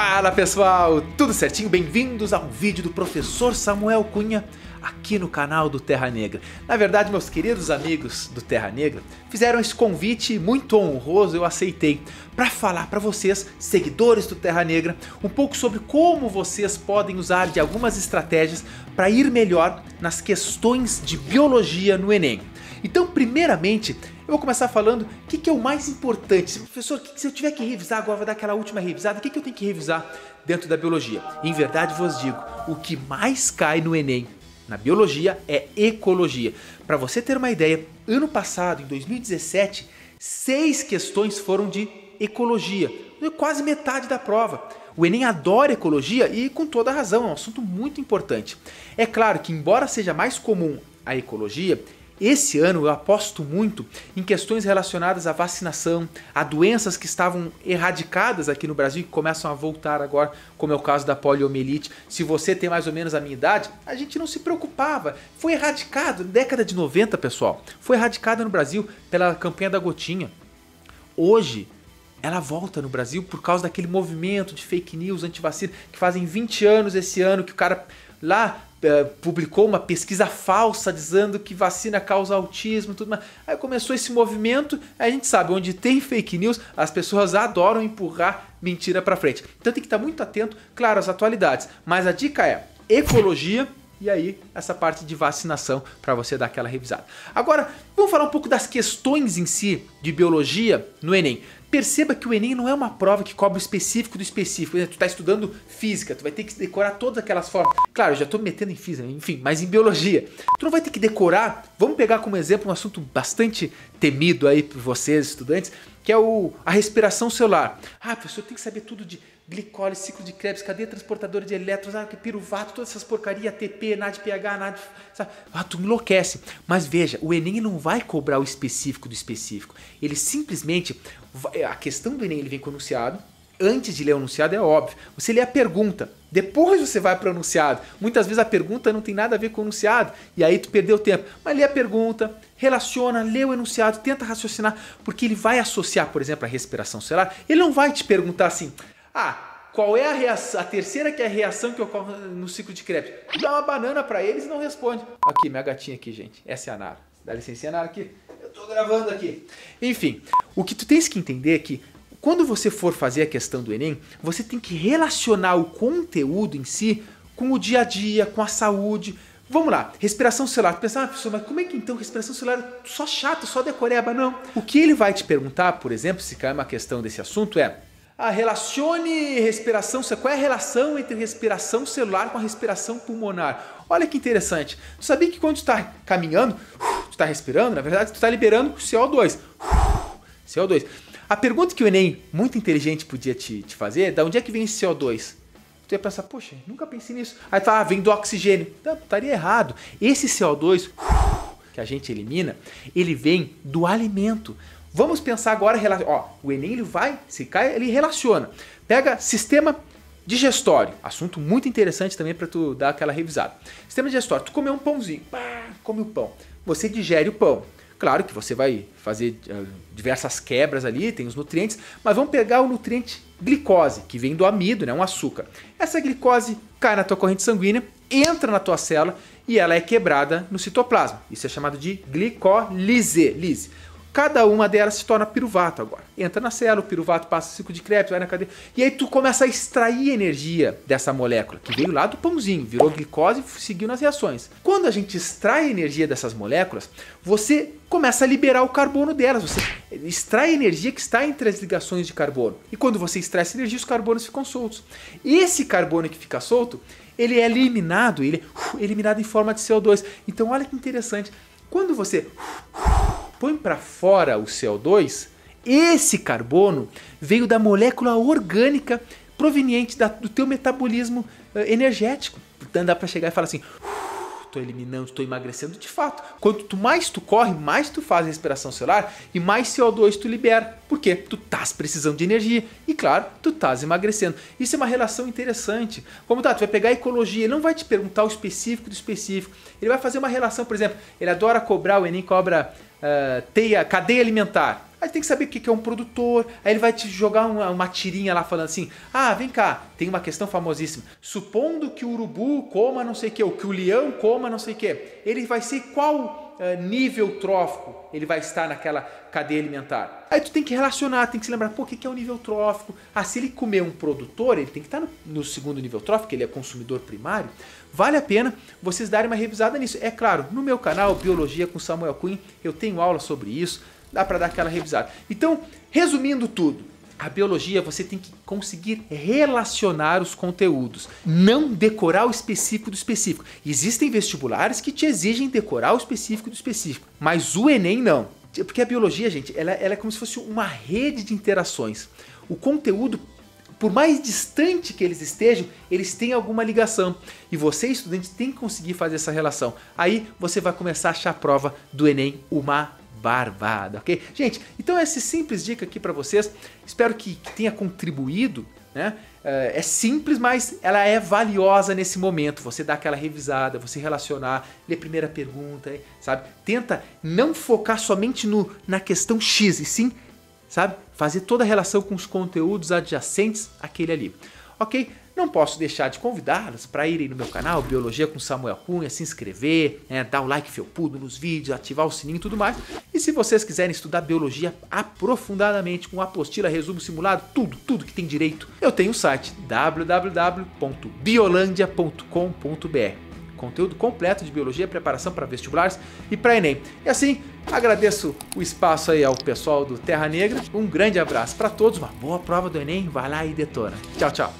Fala pessoal, tudo certinho? Bem-vindos a um vídeo do professor Samuel Cunha aqui no canal do Terra Negra. Na verdade, meus queridos amigos do Terra Negra fizeram esse convite muito honroso, eu aceitei, para falar para vocês, seguidores do Terra Negra, um pouco sobre como vocês podem usar de algumas estratégias para ir melhor nas questões de biologia no Enem. Então, primeiramente, eu vou começar falando o que é o mais importante. Professor, se eu tiver que revisar agora, vou dar aquela última revisada, o que eu tenho que revisar dentro da biologia? Em verdade, vos digo, o que mais cai no Enem na biologia é ecologia. Para você ter uma ideia, ano passado, em 2017, 6 questões foram de ecologia, quase metade da prova. O Enem adora ecologia e com toda a razão, é um assunto muito importante. É claro que embora seja mais comum a ecologia, esse ano eu aposto muito em questões relacionadas à vacinação, a doenças que estavam erradicadas aqui no Brasil e que começam a voltar agora, como é o caso da poliomielite. Se você tem mais ou menos a minha idade, a gente não se preocupava. Foi erradicado na década de 90, pessoal. Foi erradicada no Brasil pela campanha da Gotinha. Hoje, ela volta no Brasil por causa daquele movimento de fake news, antivacina, que fazem 20 anos esse ano que o cara lá publicou uma pesquisa falsa dizendo que vacina causa autismo e tudo mais. Aí começou esse movimento, a gente sabe, onde tem fake news, as pessoas adoram empurrar mentira pra frente. Então tem que estar muito atento, claro, às atualidades. Mas a dica é ecologia e aí essa parte de vacinação para você dar aquela revisada. Agora, vamos falar um pouco das questões em si de biologia no Enem. Perceba que o Enem não é uma prova que cobre o específico do específico. Por exemplo, tu está estudando física, tu vai ter que decorar todas aquelas fórmulas. Claro, eu já estou me metendo em física, enfim, mas em biologia. Tu não vai ter que decorar. Vamos pegar como exemplo um assunto bastante temido aí por vocês, estudantes, que é a respiração celular. Ah, professor, tem que saber tudo de glicólise, ciclo de Krebs, cadeia transportadora de elétrons, piruvato, todas essas porcarias, ATP, NADPH, NAD... Sabe? Ah, tu enlouquece. Mas veja, o Enem não vai cobrar o específico do específico. Ele simplesmente... A questão do Enem ele vem com o enunciado. Antes de ler o enunciado é óbvio. Você lê a pergunta, depois você vai para o enunciado. Muitas vezes a pergunta não tem nada a ver com o enunciado e aí tu perdeu tempo. Mas lê a pergunta, relaciona, lê o enunciado, tenta raciocinar, porque ele vai associar, por exemplo, a respiração celular. Ele não vai te perguntar assim, qual é a reação, a terceira que é a reação que ocorre no ciclo de Krebs. Dá uma banana para eles e não responde. Aqui, minha gatinha aqui, gente. Essa é a Nara. Dá licencinha, Nara, aqui. Eu tô gravando aqui. Enfim, o que tu tens que entender é que quando você for fazer a questão do Enem, você tem que relacionar o conteúdo em si com o dia a dia, com a saúde. Vamos lá, respiração celular. Tu pensa, professor, mas como é que então respiração celular só chato, só decoreba? Não. O que ele vai te perguntar, por exemplo, se cair uma questão desse assunto é relacione respiração, qual é a relação entre respiração celular com a respiração pulmonar? Olha que interessante. Tu sabia que quando tu está caminhando, tu está respirando, na verdade tu está liberando CO2. CO2. A pergunta que o Enem, muito inteligente, podia te fazer é, de onde é que vem esse CO2? Tu ia pensar, poxa, nunca pensei nisso. Aí tu fala, vem do oxigênio. Então, estaria errado. Esse CO2 que a gente elimina, ele vem do alimento. Vamos pensar agora, ó, o Enem ele vai, se cai, ele relaciona. Pega sistema digestório, assunto muito interessante também para tu dar aquela revisada. Sistema digestório, tu comeu um pãozinho, come o pão, você digere o pão. Claro que você vai fazer diversas quebras ali, tem os nutrientes, mas vamos pegar o nutriente glicose, que vem do amido, né, um açúcar. Essa glicose cai na tua corrente sanguínea, entra na tua célula e ela é quebrada no citoplasma. Isso é chamado de glicólise. Cada uma delas se torna piruvato agora. Entra na célula, o piruvato passa o ciclo de Krebs, vai na cadeia. E aí tu começa a extrair energia dessa molécula, que veio lá do pãozinho, virou glicose e seguiu nas reações. Quando a gente extrai energia dessas moléculas, você começa a liberar o carbono delas. Você extrai energia que está entre as ligações de carbono. E quando você extrai essa energia, os carbonos ficam soltos. Esse carbono que fica solto, ele é eliminado, ele é eliminado em forma de CO2. Então olha que interessante. Quando você põe para fora o CO2, esse carbono veio da molécula orgânica proveniente do teu metabolismo energético. Então dá para chegar e falar assim, estou eliminando, estou emagrecendo de fato. Quanto mais tu corre, mais tu faz respiração celular e mais CO2 tu libera. Por quê? Tu estás precisando de energia e claro, tu estás emagrecendo. Isso é uma relação interessante. Como tá? Tu vai pegar a ecologia, ele não vai te perguntar o específico do específico. Ele vai fazer uma relação, por exemplo, ele adora cobrar, o Enem cobra cadeia alimentar. Aí tem que saber o que é um produtor, aí ele vai te jogar uma tirinha lá falando assim, ah, vem cá, tem uma questão famosíssima, supondo que o urubu coma não sei o que, ou que o leão coma não sei o que, ele vai ser qual nível trófico ele vai estar naquela cadeia alimentar? Aí tu tem que relacionar, tem que se lembrar, pô, o que é o nível trófico? Ah, se ele comer um produtor, ele tem que estar no segundo nível trófico, ele é consumidor primário. Vale a pena vocês darem uma revisada nisso. É claro, no meu canal, Biologia com Samuel Cunha, eu tenho aula sobre isso, dá para dar aquela revisada. Então, resumindo tudo, a biologia você tem que conseguir relacionar os conteúdos, não decorar o específico do específico. Existem vestibulares que te exigem decorar o específico do específico, mas o Enem não. Porque a biologia, gente, ela é como se fosse uma rede de interações. O conteúdo, por mais distante que eles estejam, eles têm alguma ligação. E você, estudante, tem que conseguir fazer essa relação. Aí você vai começar a achar a prova do Enem uma barbada, ok? Gente, então essa simples dica aqui para vocês, espero que tenha contribuído, né? É simples, mas ela é valiosa nesse momento, você dá aquela revisada, você relacionar, ler a primeira pergunta, sabe? Tenta não focar somente na questão X, e sim, sabe? Fazer toda a relação com os conteúdos adjacentes àquele ali, ok? Não posso deixar de convidá-los para irem no meu canal, Biologia com Samuel Cunha, se inscrever, né, dar o like felpudo nos vídeos, ativar o sininho e tudo mais. E se vocês quiserem estudar biologia aprofundadamente, com apostila, resumo, simulado, tudo que tem direito, eu tenho o site www.biolandia.com.br. Conteúdo completo de biologia, preparação para vestibulares e para Enem. E assim, agradeço o espaço aí ao pessoal do Terra Negra. Um grande abraço para todos, uma boa prova do Enem, vai lá e detona. Tchau, tchau.